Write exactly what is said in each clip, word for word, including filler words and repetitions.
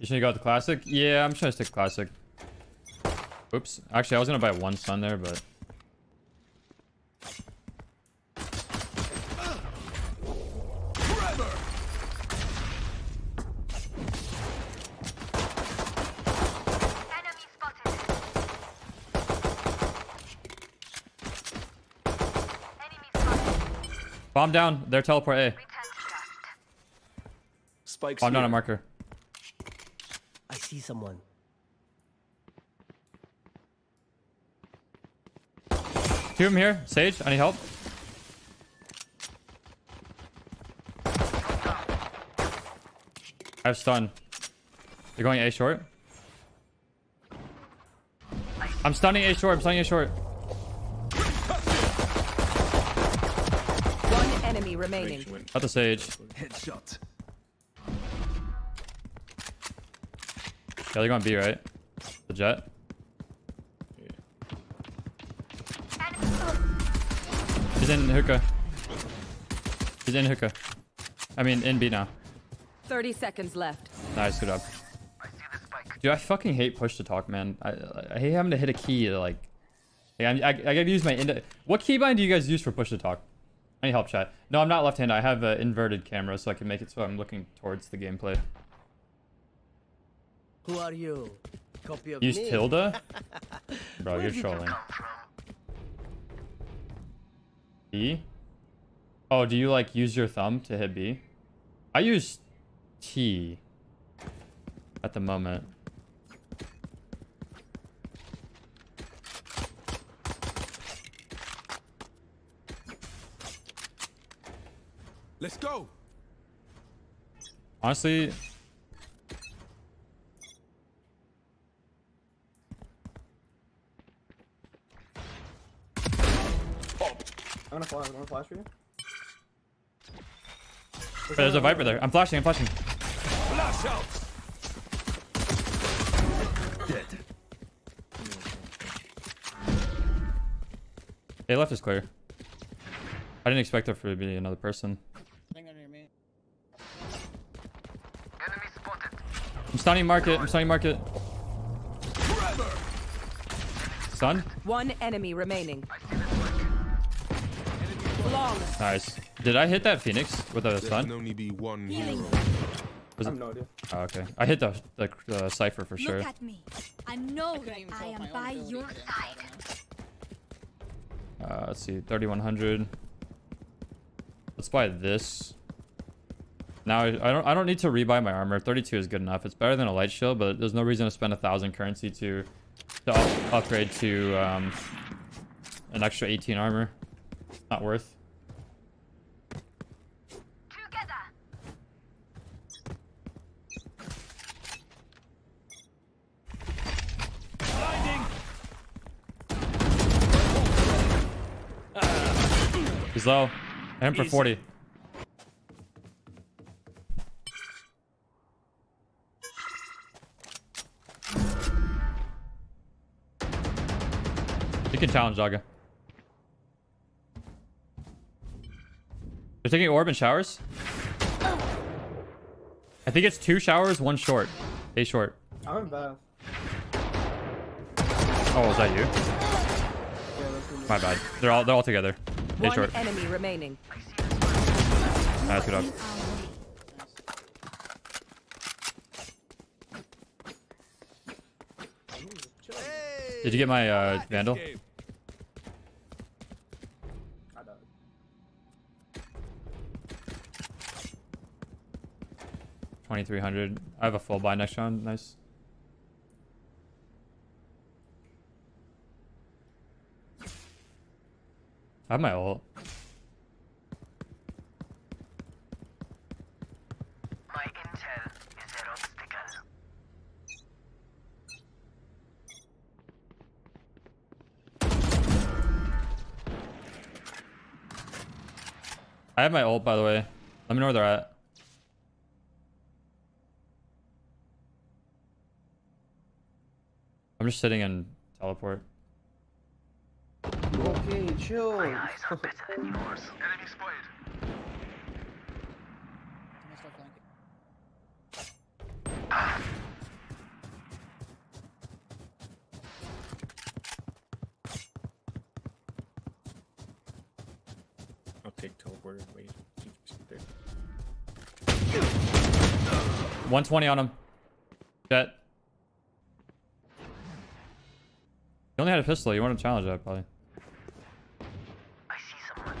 You should go with the classic? Yeah, I'm just trying to stick classic. Oops. Actually, I was going to buy one stun there, but... Bomb down. They're teleport A. Spike's Bomb here. down a marker. I see someone. Two of them here. Sage, I need help. I have stun. They're going A short. I'm stunning A short. I'm stunning A short. Enemy remaining. At the Sage. Headshot. Yeah, they're going B, right? The Jet. Yeah. He's in hookah. He's in hookah. I mean, in B now. Thirty seconds left. Nice, good job. Dude, I fucking hate push to talk, man. I, I hate having to hit a key to like. I I, I gotta use my ind. What keybind do you guys use for push to talk? I need help, chat. No, I'm not left-handed. I have an inverted camera, so I can make it so I'm looking towards the gameplay. Who are you? Copy of Use me. Tilda? Bro, you're trolling. B? Oh, do you, like, use your thumb to hit B? I use T at the moment. Let's go. Honestly, oh. I'm gonna flash. I'm gonna flash for you. There's, There's a Viper there. I'm flashing. I'm flashing. Flash out. Dead. They left us clear. I didn't expect there to be another person. I'm stunning market. I'm stunning market. Stun? One enemy remaining. Long. Nice. Did I hit that Phoenix with a stun? No need be one hero. I have no idea. Oh, okay. I hit the the, the cipher for sure. Look at me. I know I, I am by your side. Uh, let's see. thirty-one hundred. Let's buy this. Now I don't I don't need to rebuy my armor. thirty-two is good enough. It's better than a light shield, but there's no reason to spend a thousand currency to to up, upgrade to um, an extra eighteen armor. Not worth. He's low. I hit him for forty. You can challenge, Jaga. They're taking orb and showers. I think it's two showers, one short. A short. I'm in bath. Oh, is that you? Yeah, my bad. They're all they're all together. A one short. Enemy remaining. Nice, good up. Did you get my uh, Vandal? twenty-three hundred. I have a full buy next round. Nice. I have my ult. My intel is their obstacle. I have my ult, by the way. Let me know where they're at. I'm just sitting in teleport. Okay, chill. My eyes are better than yours. Enemy spotted. take teleporter and wait. There. one twenty on him. Jet. You only had a pistol. You want to challenge that, probably. I see someone.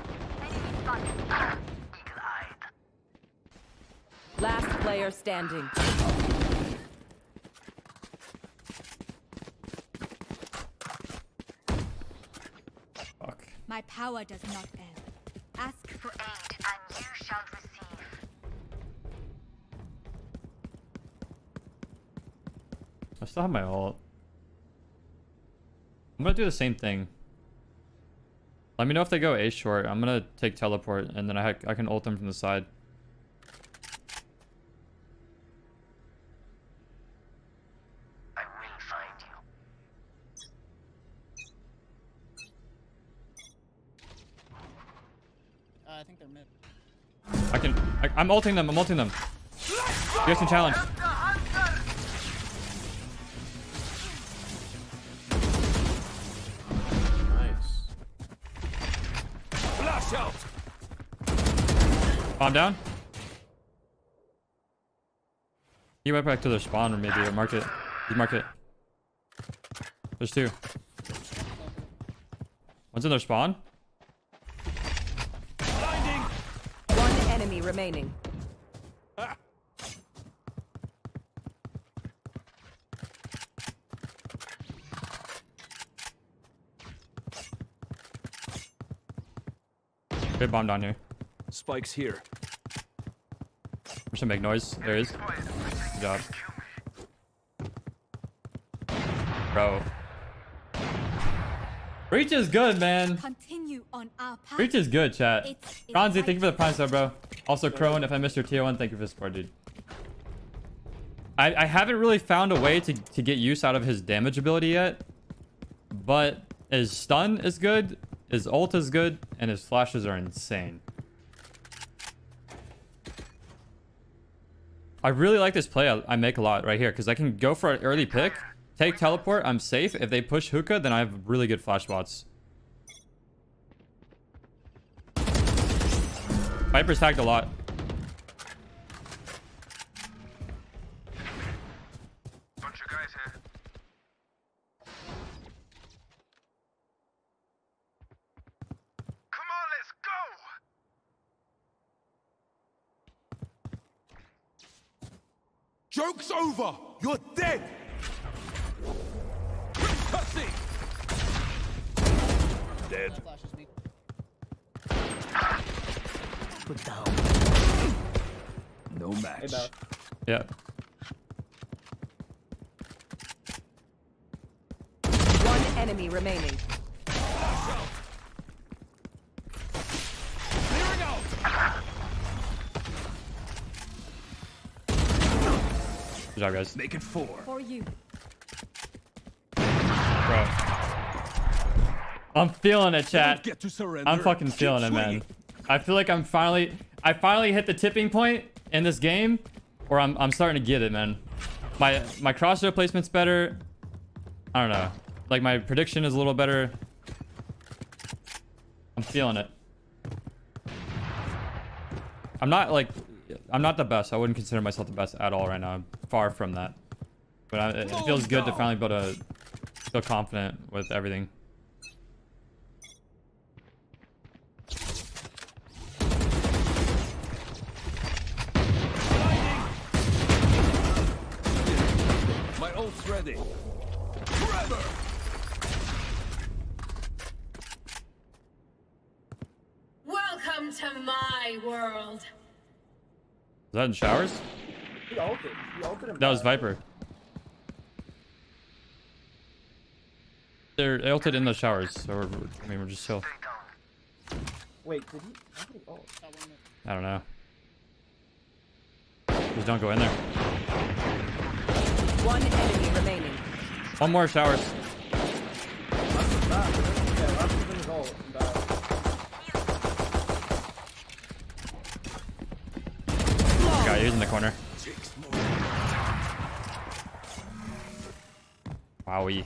Last player standing. Fuck. My power does not end. Ask for aid and you shall receive. I still have my ult. I'm gonna do the same thing. Let me know if they go A short. I'm gonna take teleport and then I, ha I can ult them from the side. I can. I, I'm ulting them. I'm ulting them. You guys can challenge. Nice. Flash out. Bomb down. You went back to their spawn, or maybe mark it. You mark it. There's two. One's in their spawn. Enemy remaining. Ah. They bombed on here. Spike's here. We're gonna make noise. There is. Good job, bro. Breach is good, man. Continue on our path. Breach is good, chat. Ronzi, thank you for the prime sub, bro. Also, Crone, if I missed your tier one, thank you for the support, dude. I, I haven't really found a way to, to get use out of his damage ability yet. But his stun is good, his ult is good, and his flashes are insane. I really like this play I, I make a lot right here, because I can go for an early pick. Take teleport, I'm safe. If they push hookah, then I have really good flash bots. Viper's tagged a lot. Bunch of guys here. Come on, let's go. Joke's over. You're dead. Dead. Put down. No match. Yeah. One enemy remaining. Clearing out. Good job, guys. Make it four. For you. Bro. I'm feeling it, chat. I'm fucking feeling it, man. I feel like I'm finally, I finally hit the tipping point in this game, or I'm, I'm starting to get it, man. My, my crosshair placement's better. I don't know. Like my prediction is a little better. I'm feeling it. I'm not like, I'm not the best. I wouldn't consider myself the best at all right now. I'm far from that. But I, it, it feels good to finally build a. Feel confident with everything. My ult's ready. Forever. Welcome to my world. Is that in showers? He ulted. He ulted him. That was Viper. They're ulted in the showers, so we're, I mean, we're just chill. Wait, did he? How did he ult? I don't know. Just don't go in there. One enemy remaining. One more showers. Guy, he's in the corner. Wowie.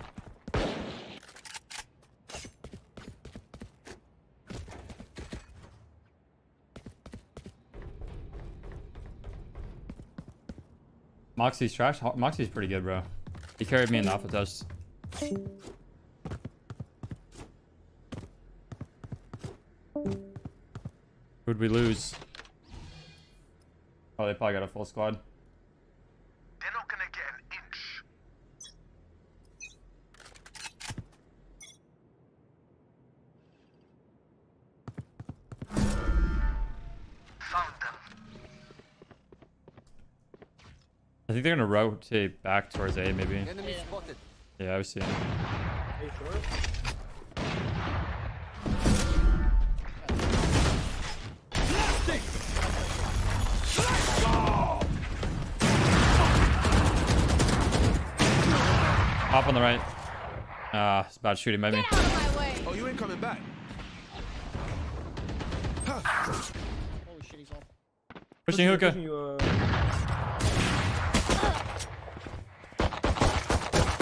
Moxie's trash. Moxie's pretty good, bro. He carried me in the alpha test. Who'd we lose? Oh, they probably got a full squad. They're not gonna get an inch. Found them. I think they're gonna rotate back towards A, maybe. Enemy spotted. Yeah, I was seeing. Are you sure? Hop on the right. Ah, uh, it's about shooting by me. Oh, you ain't coming back. Huh. Holy shit, he's off. Pushing hookah. Uh...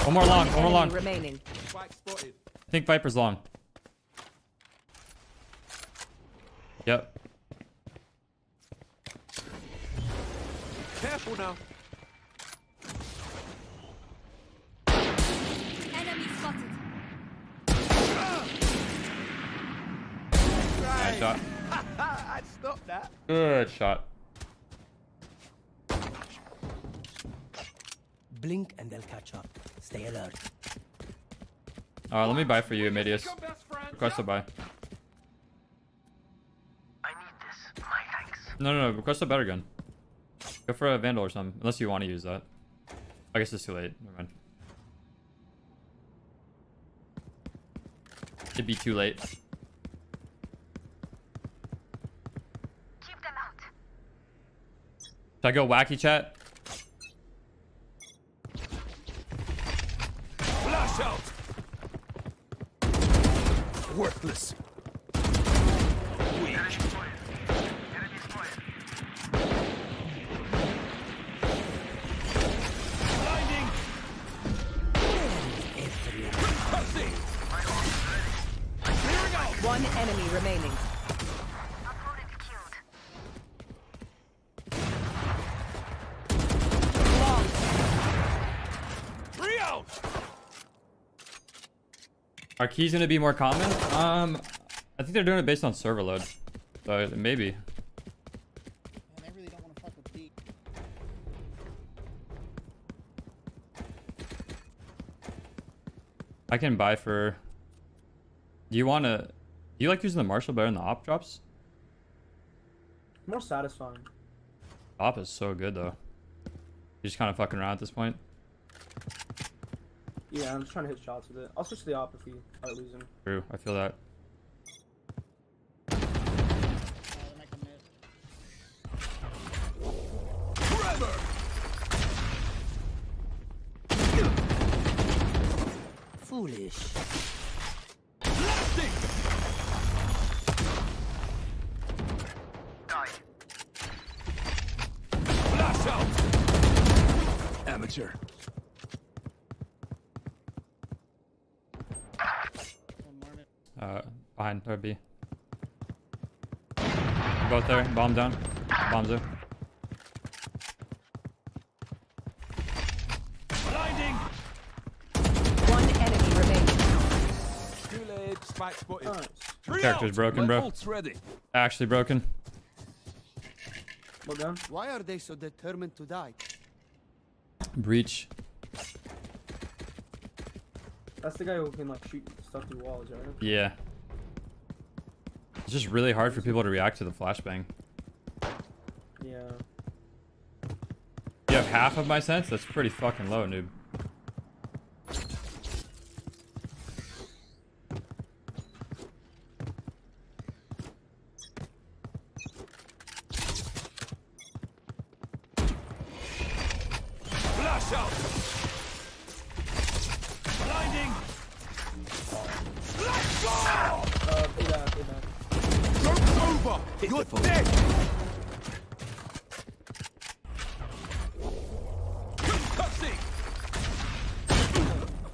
One more long, one more long. Remaining. I think Viper's long. Yep. Careful now. Nice shot. I'd stop that. Good shot. Blink and they'll catch up. Stay alert. Alright, let me buy for you, Amadeus. Request a buy. I need this. My thanks. No, no, no. Request a better gun. Go for a Vandal or something. Unless you want to use that. I guess it's too late. Never mind. It'd be too late. Keep them out. Should I go wacky, chat? Flash out. Worthless. Weak. Blinding. Everything. One enemy remaining. Opponent killed. Long. Three out. Are keys gonna be more common? Um, I think they're doing it based on server load. So maybe. Man, I really don't want to fuck with D. I can buy for. Do you wanna? Do you like using the Marshall better than the op drops? More satisfying. Op is so good though. You're just kind of fucking around at this point. Yeah, I'm just trying to hit shots with it. I'll switch to the op if we are losing. True, I feel that. Foolish. Amateur. Uh, behind or B. Both there. Bomb down. Bombs there. Blinding. One enemy remaining. Two spike spotted. Nice. Character's broken, bro. Actually broken. Well done. Why are they so determined to die? Breach. That's the guy who can like shoot stuff through walls, right? Yeah. It's just really hard for people to react to the flashbang. Yeah. You have half of my sense? That's pretty fucking low, noob.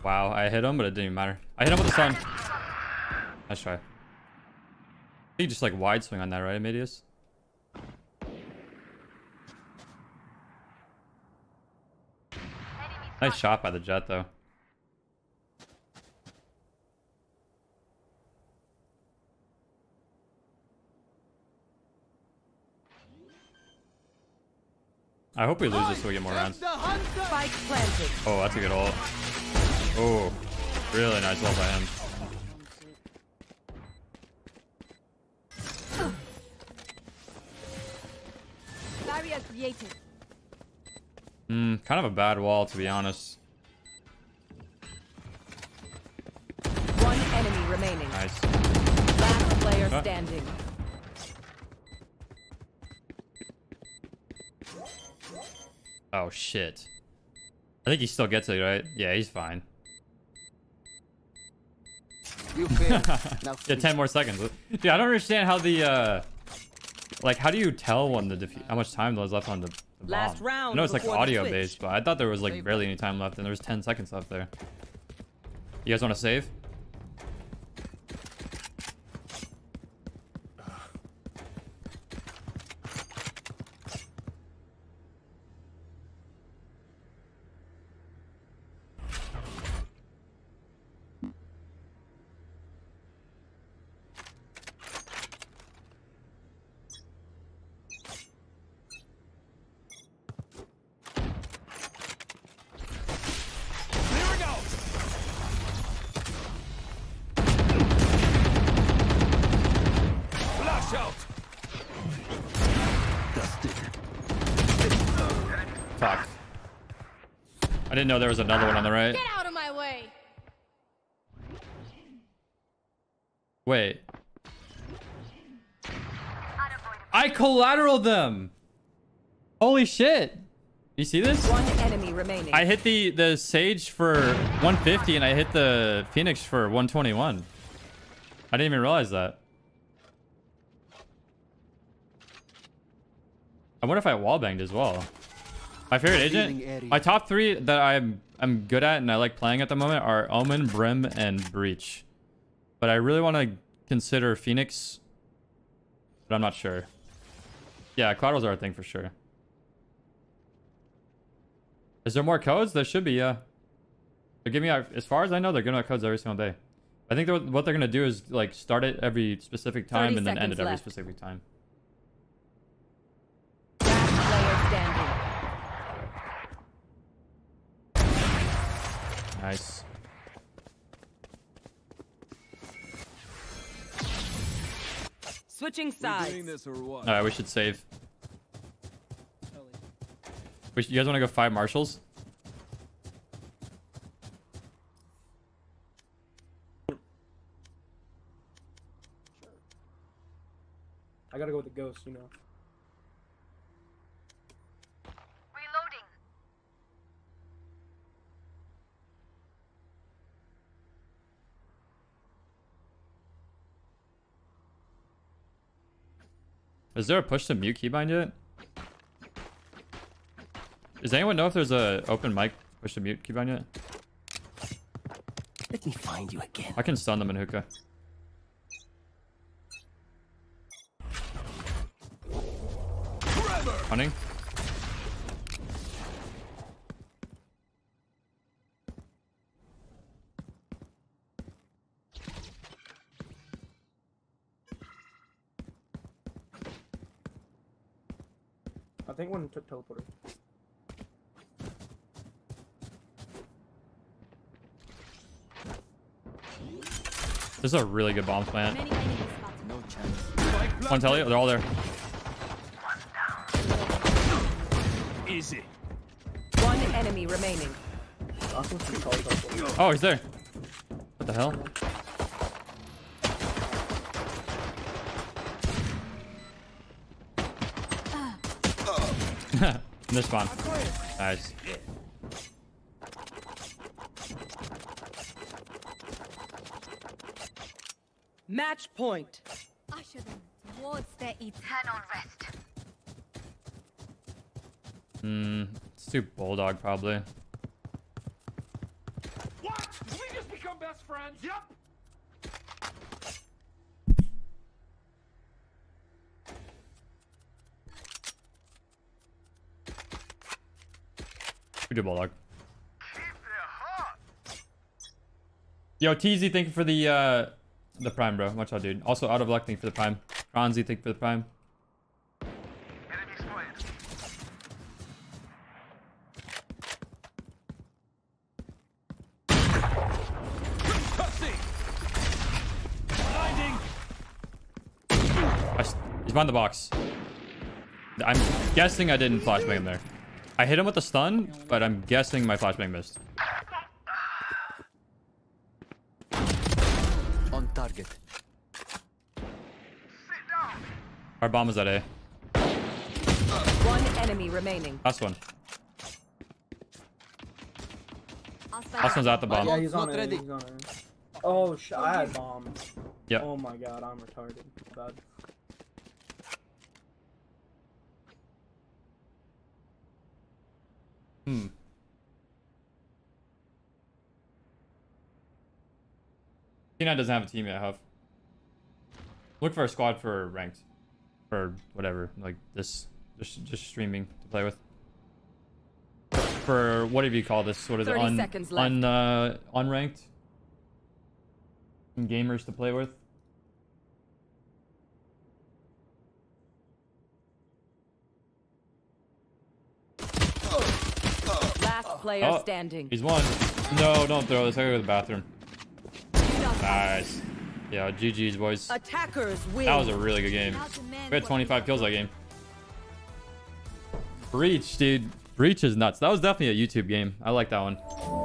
Wow, I hit him, but it didn't even matter. I hit him with the sun. Nice try. You just like wide swing on that, right, Amadeus? Nice shot by the Jet, though. I hope we lose this so we get more rounds. Oh, that's a good ult. Oh, really nice ult by him. Hmm, kind of a bad wall, to be honest. One enemy remaining. Nice. Last player oh. standing. Oh shit. I think he still gets it, right? Yeah, he's fine. You now yeah, ten more seconds. Dude, I don't understand how the uh like how do you tell when the defeat how much time was left on the, the bomb? Last round. I know it's like audio based, but I thought there was like barely any time left and there was ten seconds left there. You guys wanna save? Fuck. I didn't know there was another one on the right. Get out of my way. Wait. I collateraled them. Holy shit. You see this? One enemy remaining. I hit the the Sage for one fifty and I hit the Phoenix for one twenty-one. I didn't even realize that. I wonder if I wallbanged as well. My favorite agent, my top three that I'm I'm good at and I like playing at the moment are Omen, Brim, and Breach. But I really want to consider Phoenix, but I'm not sure. Yeah, collaterals are a thing for sure. Is there more codes? There should be, yeah. They're giving out, as far as I know, they're giving out codes every single day. I think they're, what they're going to do is like start it every specific time and then end it every specific time. Nice. Switching sides. All right, we should save. We should, you guys want to go five Marshalls? I gotta go with the Ghost, you know. Is there a push to mute keybind yet? Does anyone know if there's a open mic push to mute keybind yet? Let me find you again. I can stun them in hookah. Forever. Hunting. I think one took teleporter. This is a really good bomb plant. No chance. One telly, they're all there. Easy. One enemy remaining. Oh, he's there. What the hell? In this spawn. Nice. Match point. Usher them towards their eternal rest. Hmm. Let's do Bulldog probably. What? Did we just become best friends? Yep. We do Bulldog. Yo, T Z, thank you for the uh, the prime, bro. Much love, dude. Also, out of luck, thank you for the prime. Ronzi, thank you for the prime. He's behind the box. I'm guessing I didn't flashbang him there. I hit him with a stun, but I'm guessing my flashbang missed. On target. Our bomb is at A. One enemy remaining. Last one. Last one's at the bomb. Yeah, he's on it. He's on it. Oh shit! I had bomb. Yeah. Oh my god, I'm retarded. Bad. Hmm. T nine doesn't have a team yet, Huff. Look for a squad for ranked. For whatever. Like this. Just, just streaming to play with. For whatever you call this. What is it? Un, un, uh, unranked? Some gamers to play with. Player oh, standing. He's one. No, don't throw this. I go to the bathroom. Nice. Yeah, G G's, boys. Attackers win. That was a really good game. We had twenty-five kills that game. Breach, dude. Breach is nuts. That was definitely a YouTube game. I like that one.